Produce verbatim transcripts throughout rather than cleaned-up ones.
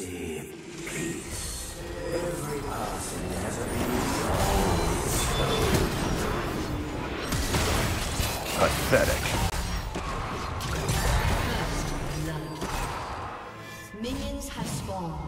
see peace. Every person has a soul. Pathetic. First blood. Minions have spawned.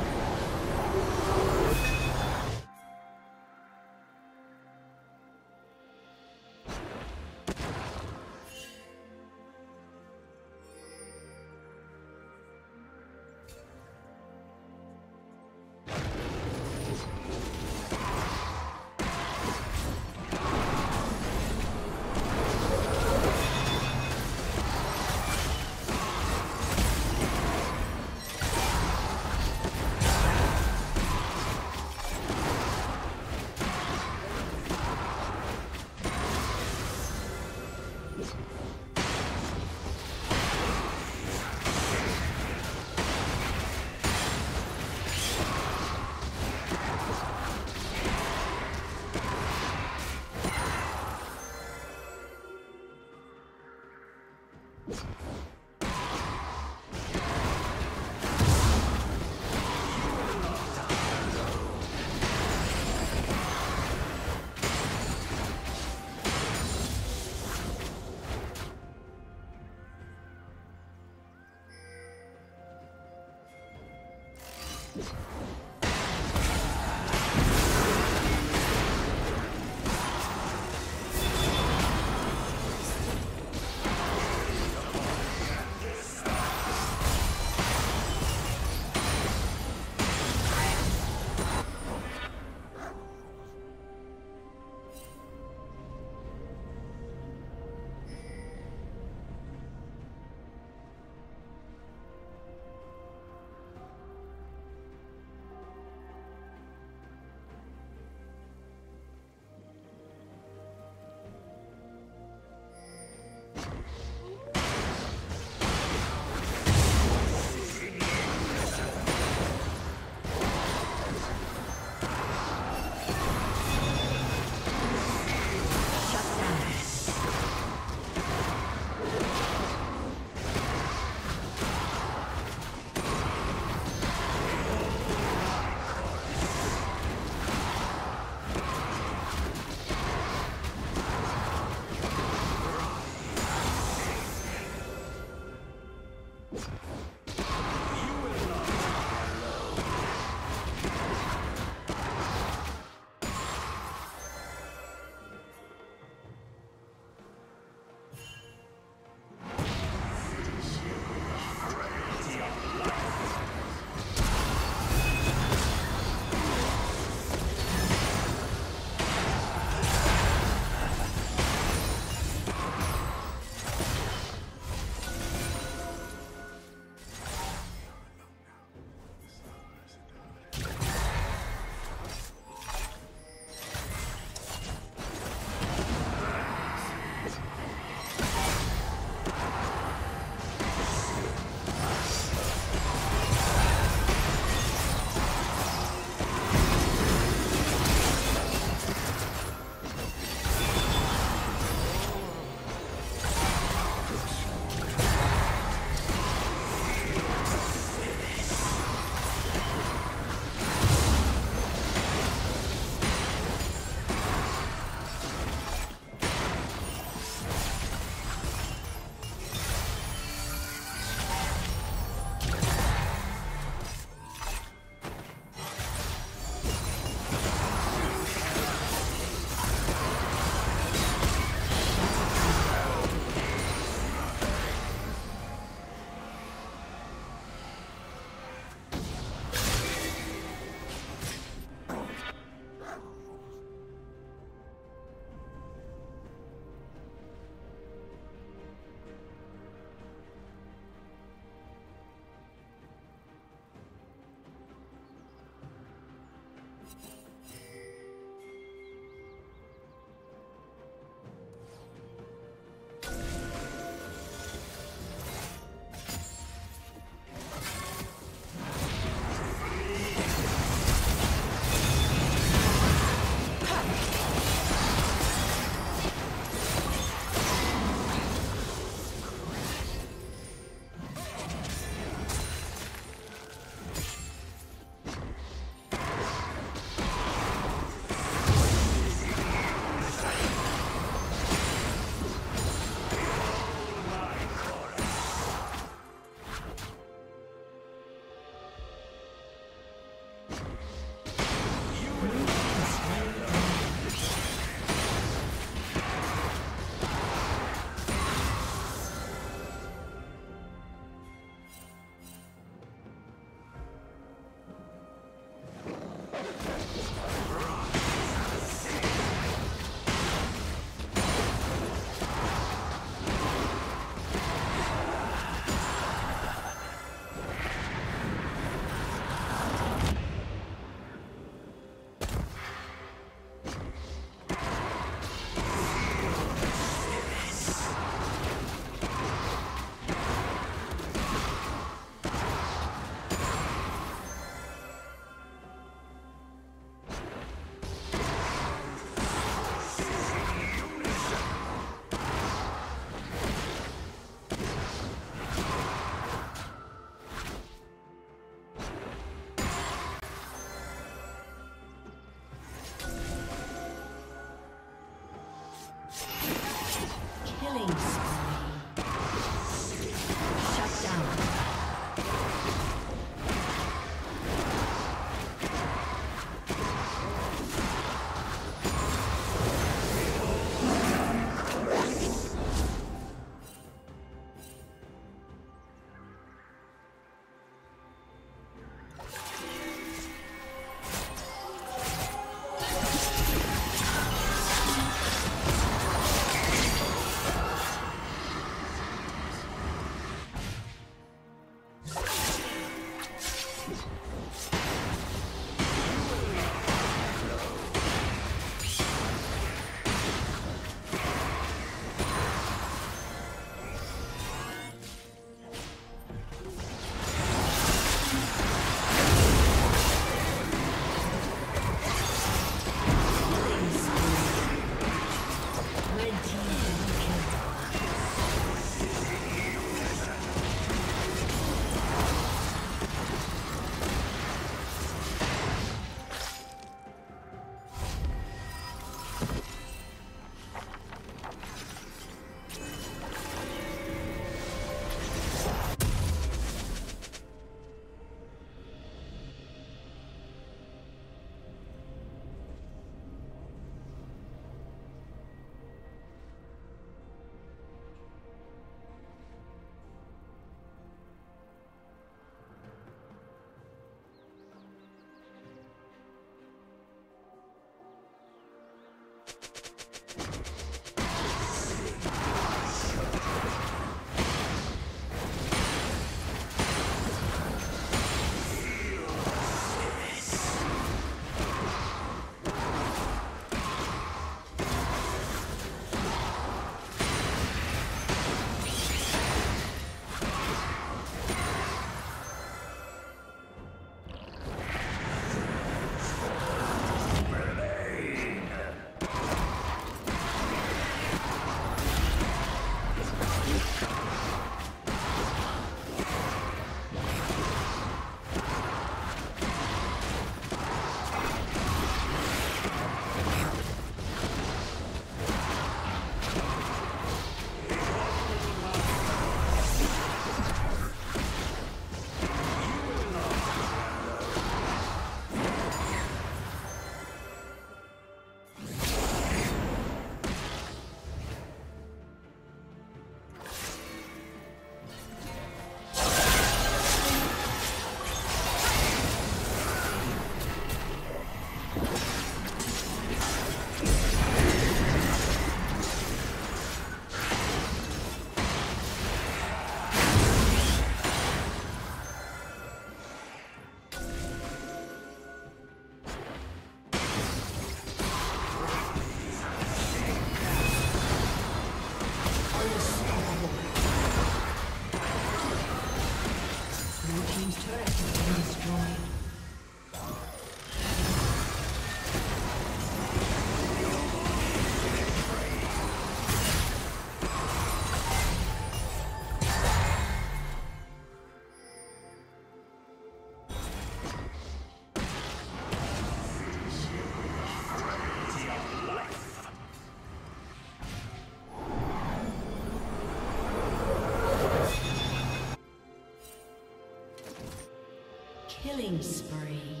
Killing spree. You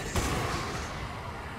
has been destroyed.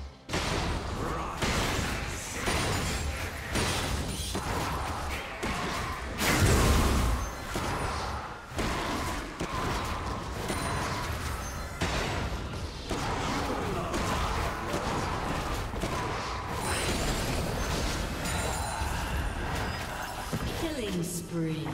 Spree.